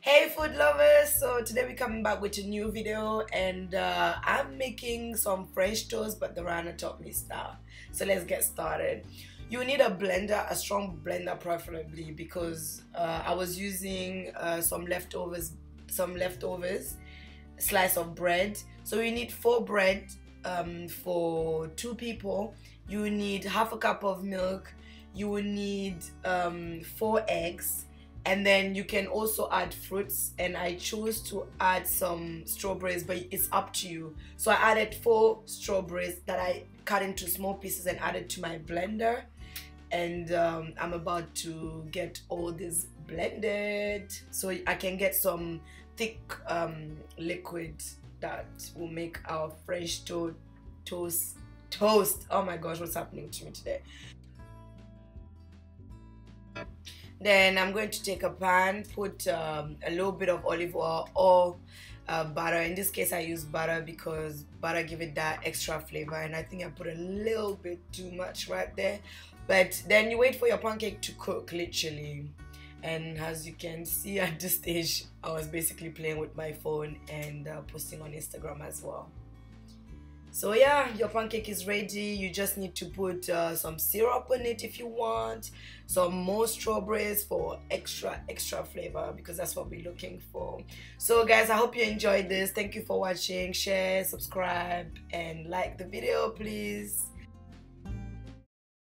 Hey food lovers, so today we're coming back with a new video and I'm making some French toast, but the Rana taught me style. So let's get started. You need a blender, a strong blender preferably, because I was using some leftovers slice of bread. So you need 4 bread for 2 people. You need half a cup of milk. You will need 4 eggs. And then you can also add fruits, and I chose to add some strawberries, but it's up to you. So I added 4 strawberries that I cut into small pieces and added to my blender. And I'm about to get all this blended so I can get some thick liquid that will make our French toast. Oh my gosh, what's happening to me today? Then I'm going to take a pan, put a little bit of olive oil or butter. In this case I use butter because butter gives it that extra flavor, and I think I put a little bit too much right there. But then you wait for your pancake to cook literally, and as you can see at this stage I was basically playing with my phone and posting on Instagram as well. So yeah, your pancake is ready. You just need to put some syrup on it if you want, some more strawberries for extra flavor, because that's what we're looking for. So guys, I hope you enjoyed this. Thank you for watching. Share, subscribe and like the video please.